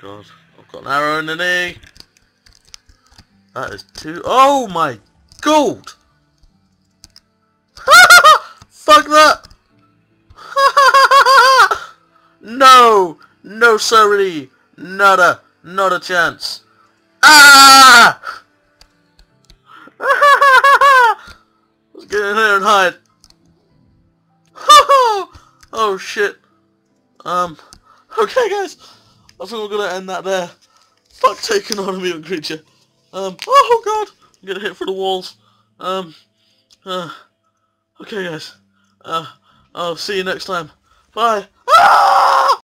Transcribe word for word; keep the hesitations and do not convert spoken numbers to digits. god. I've got an arrow in the knee. That is too... Oh my god! Fuck that! No! No sorry! Not a... Not a chance! Ah! Let's get in here and hide. Oh shit. Um. Okay, guys. I think we're gonna end that there. Fuck taking on a mutant creature. Um. Oh god. I'm gonna hit for the walls. Um. Uh. Okay, guys. Uh. I'll see you next time. Bye. Ah!